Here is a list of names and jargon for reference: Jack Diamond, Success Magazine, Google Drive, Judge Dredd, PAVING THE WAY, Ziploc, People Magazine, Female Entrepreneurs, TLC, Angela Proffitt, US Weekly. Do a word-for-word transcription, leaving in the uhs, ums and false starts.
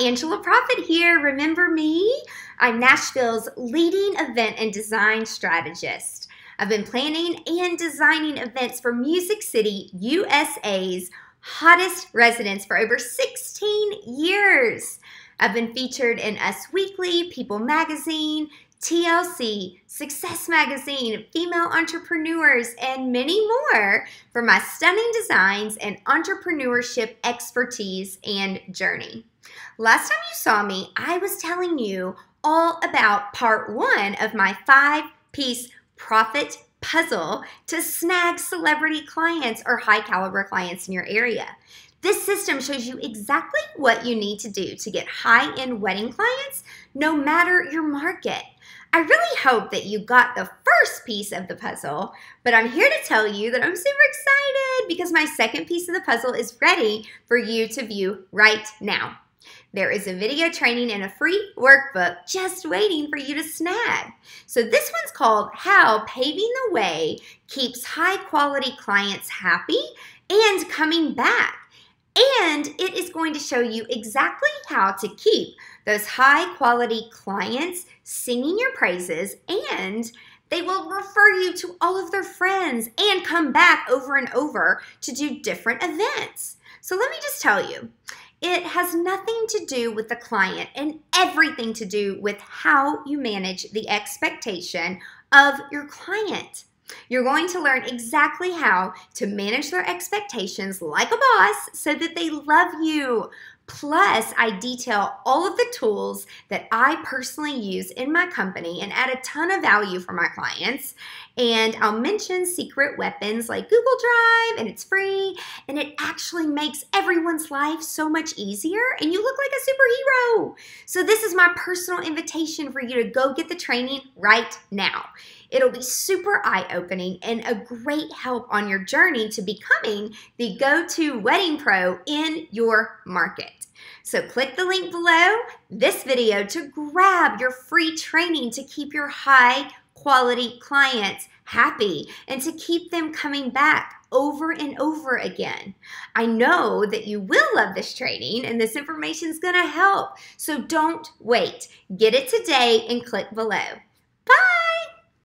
Angela Proffitt here. Remember me? I'm Nashville's leading event and design strategist. I've been planning and designing events for Music City, U S A's hottest residents for over sixteen years. I've been featured in U S Weekly, People Magazine, T L C, Success Magazine, Female Entrepreneurs, and many more for my stunning designs and entrepreneurship expertise and journey. Last time you saw me, I was telling you all about part one of my five piece profit puzzle to snag celebrity clients or high caliber clients in your area. This system shows you exactly what you need to do to get high-end wedding clients, no matter your market. I really hope that you got the first piece of the puzzle, but I'm here to tell you that I'm super excited because my second piece of the puzzle is ready for you to view right now. There is a video training and a free workbook just waiting for you to snag. So this one's called How Paving the Way Keeps High-Quality Clients Happy and Coming Back. And it is going to show you exactly how to keep those high-quality clients singing your praises, and they will refer you to all of their friends and come back over and over to do different events. So let me just tell you, it has nothing to do with the client and everything to do with how you manage the expectation of your client. You're going to learn exactly how to manage their expectations like a boss so that they love you. Plus, I detail all of the tools that I personally use in my company and add a ton of value for my clients. And I'll mention secret weapons like Google Drive, and it's free, and it actually makes everyone's life so much easier, and you look like a superhero. So this is my personal invitation for you to go get the training right now. It'll be super eye-opening and a great help on your journey to becoming the go-to wedding pro in your market. So click the link below this video to grab your free training to keep your high-quality clients happy and to keep them coming back over and over again. I know that you will love this training and this information is going to help. So don't wait. Get it today and click below. Bye!